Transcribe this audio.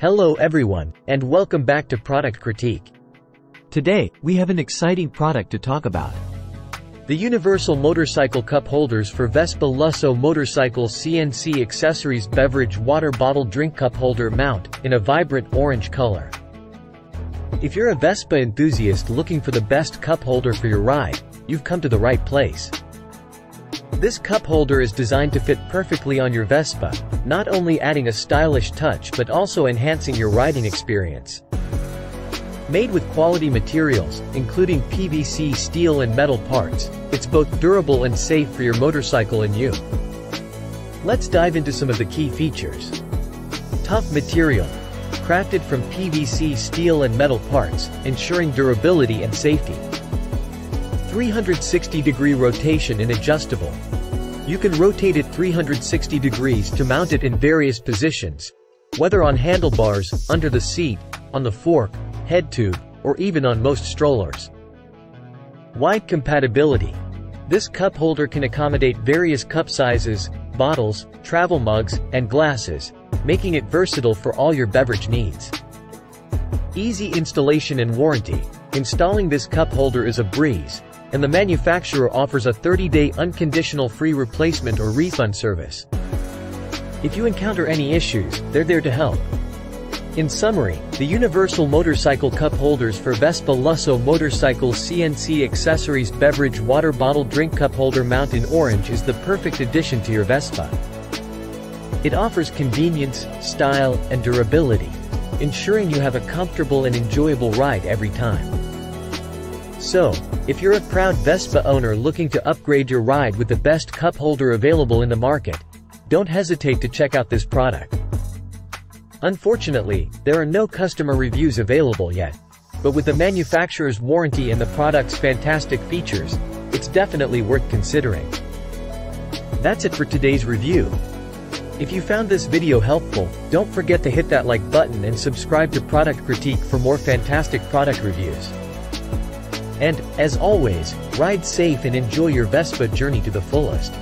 Hello everyone, and welcome back to Product Critique. Today, we have an exciting product to talk about. The universal motorcycle cup holders for Vespa Lusso motorcycles CNC accessories beverage water bottle drink cup holder mount, in a vibrant orange color. If you're a Vespa enthusiast looking for the best cup holder for your ride, you've come to the right place. This cup holder is designed to fit perfectly on your Vespa, not only adding a stylish touch but also enhancing your riding experience. Made with quality materials, including PVC steel and metal parts, it's both durable and safe for your motorcycle and you. Let's dive into some of the key features. Tough material, crafted from PVC steel and metal parts, ensuring durability and safety. 360-degree rotation and adjustable. You can rotate it 360 degrees to mount it in various positions, whether on handlebars, under the seat, on the fork, head tube, or even on most strollers. Wide compatibility. This cup holder can accommodate various cup sizes, bottles, travel mugs, and glasses, making it versatile for all your beverage needs. Easy installation and warranty. Installing this cup holder is a breeze, and the manufacturer offers a 30-day unconditional free replacement or refund service. If you encounter any issues, they're there to help. In summary, the universal motorcycle cup holders for Vespa Lusso motorcycles CNC accessories beverage water bottle drink cup holder mount in orange is the perfect addition to your Vespa. It offers convenience, style, and durability, ensuring you have a comfortable and enjoyable ride every time. So, if you're a proud Vespa owner looking to upgrade your ride with the best cup holder available in the market, don't hesitate to check out this product. Unfortunately, there are no customer reviews available yet, but with the manufacturer's warranty and the product's fantastic features, it's definitely worth considering. That's it for today's review. If you found this video helpful, don't forget to hit that like button and subscribe to Product Critique for more fantastic product reviews. And, as always, ride safe and enjoy your Vespa journey to the fullest.